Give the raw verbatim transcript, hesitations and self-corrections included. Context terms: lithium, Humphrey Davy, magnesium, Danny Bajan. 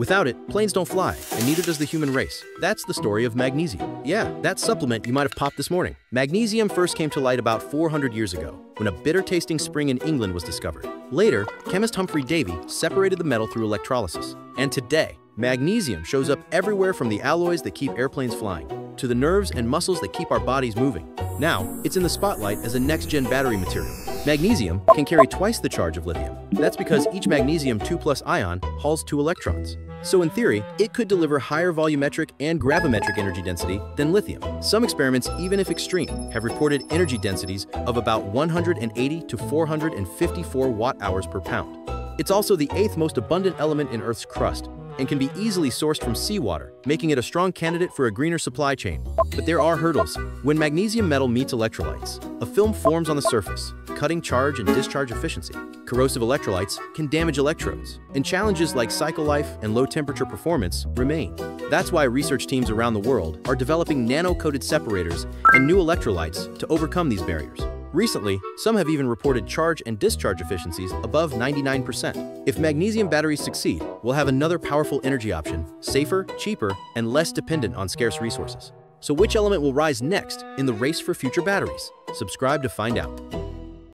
Without it, planes don't fly, and neither does the human race. That's the story of magnesium. Yeah, that supplement you might have popped this morning. Magnesium first came to light about four hundred years ago, when a bitter-tasting spring in England was discovered. Later, chemist Humphrey Davy separated the metal through electrolysis. And today, magnesium shows up everywhere, from the alloys that keep airplanes flying to the nerves and muscles that keep our bodies moving. Now, it's in the spotlight as a next-gen battery material. Magnesium can carry twice the charge of lithium. That's because each magnesium two plus ion hauls two electrons. So in theory, it could deliver higher volumetric and gravimetric energy density than lithium. Some experiments, even if extreme, have reported energy densities of about one hundred eighty to four hundred fifty-four watt-hours per pound. It's also the eighth most abundant element in Earth's crust, and can be easily sourced from seawater, making it a strong candidate for a greener supply chain. But there are hurdles. When magnesium metal meets electrolytes, a film forms on the surface, cutting charge and discharge efficiency. Corrosive electrolytes can damage electrodes, and challenges like cycle life and low-temperature performance remain. That's why research teams around the world are developing nano-coated separators and new electrolytes to overcome these barriers. Recently, some have even reported charge and discharge efficiencies above ninety-nine percent. If magnesium batteries succeed, we'll have another powerful energy option, safer, cheaper, and less dependent on scarce resources. So which element will rise next in the race for future batteries? Subscribe to find out.